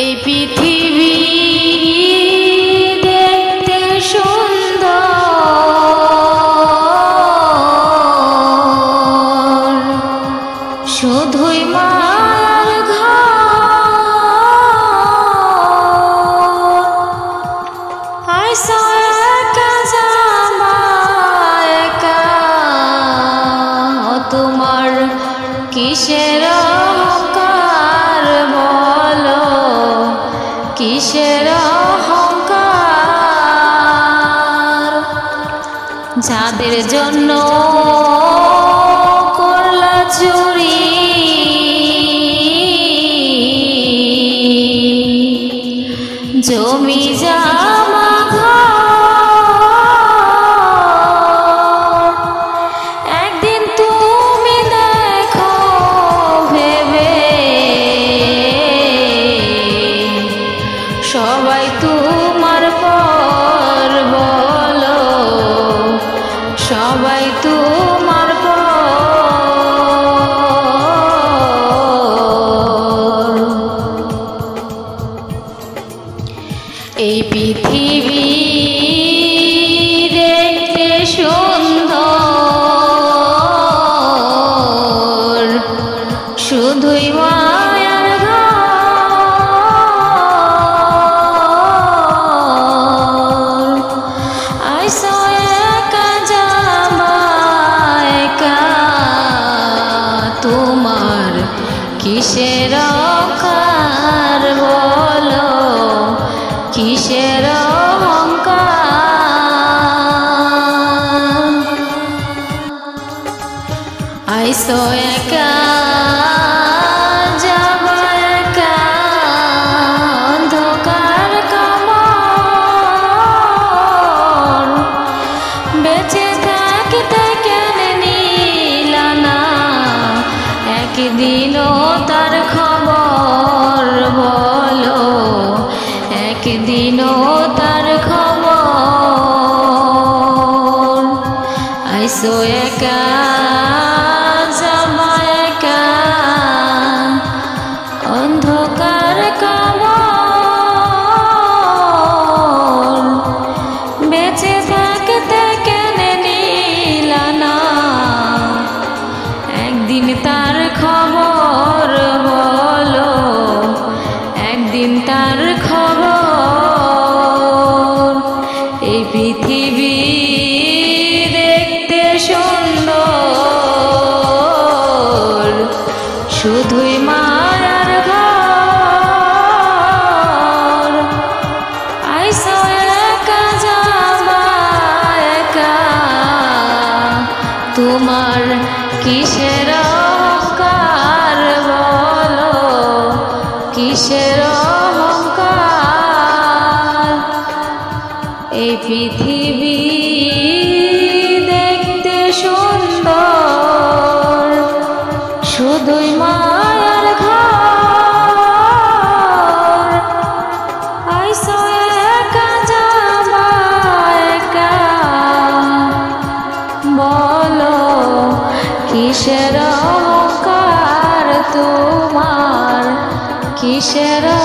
किशोर